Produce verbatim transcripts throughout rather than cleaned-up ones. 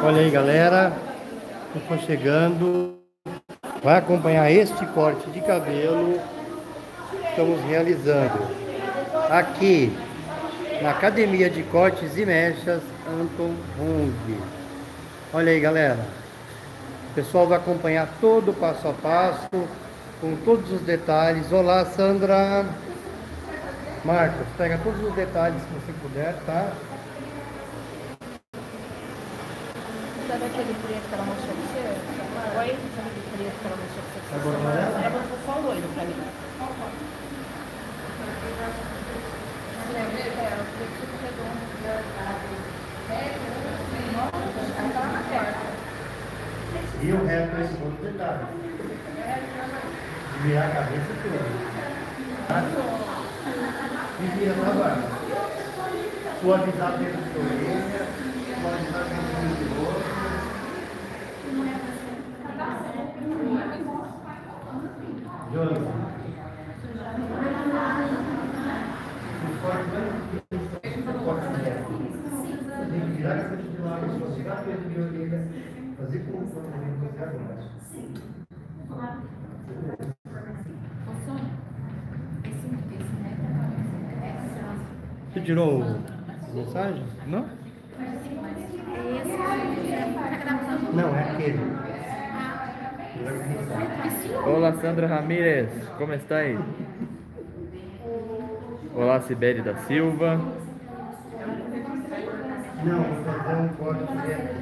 Olha aí, galera, estamos chegando. Vai acompanhar este corte de cabelo que estamos realizando aqui na Academia de Cortes e Mechas Anton Runge. Olha aí, galera, o pessoal vai acompanhar todo o passo a passo, com todos os detalhes. Olá, Sandra. Marcos, pega todos os detalhes que você puder, tá? E o resto é esse outro detalhe. Virar a cabeça toda. E vira pra baixo. Suavizar dentro de orelha, suavizar dentro de rosto. Você tirou a mensagem? Não? Não, é aquele. Olá, Sandra Ramirez, como está aí? Olá, Sibeli da Silva. Não, não pode ser.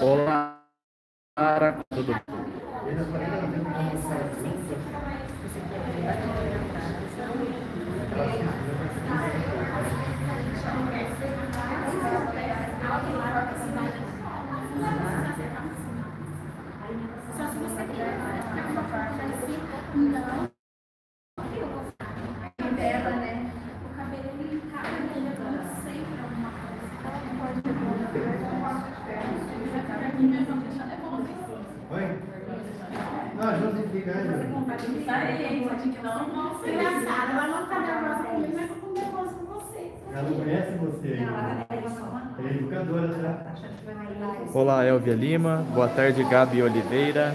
Olá, tudo bem? Olá, Elvia Lima. Boa tarde, Gabi Oliveira.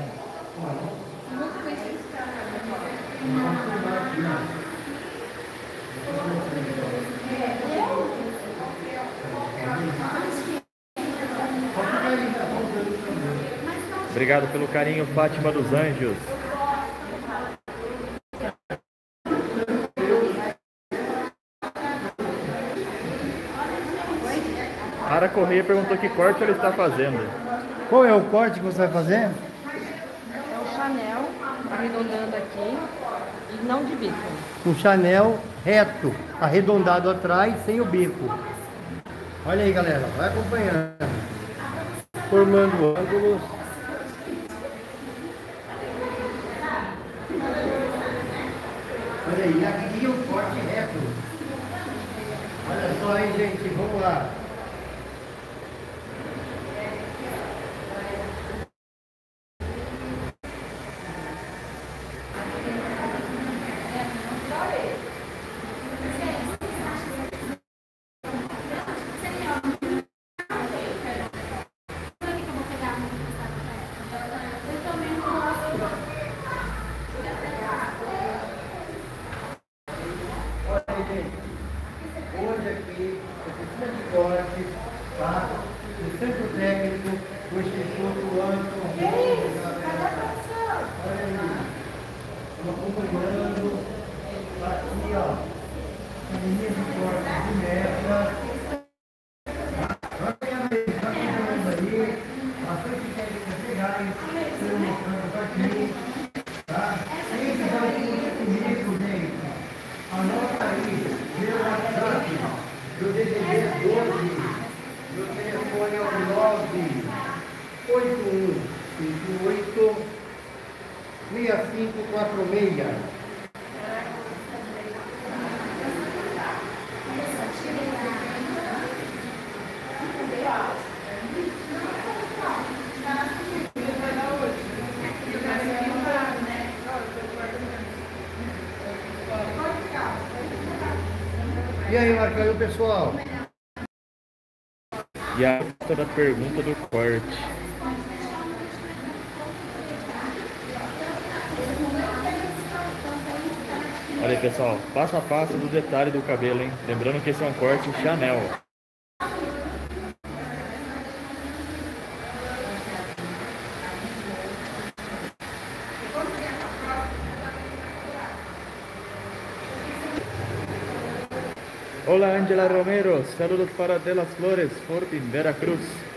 Obrigado pelo carinho, Fátima dos Anjos. Sara Correia perguntou que corte ele está fazendo. Qual é o corte que você vai fazer? É o Chanel, arredondando aqui e não de bico. Um Chanel reto, arredondado atrás, sem o bico. Olha aí, galera, vai acompanhando. Formando ângulos. Olha aí, aqui o corte reto. Olha só aí, gente, vamos lá. Via cinco cuatro seis. E aí, marcador pessoal? E a outra da pergunta do corte. Olha aí, pessoal, passo a passo do detalhe do cabelo, hein? Lembrando que esse é um corte Chanel. Hola, Ángela Romero. Saludos para De las Flores, Fortin, Veracruz.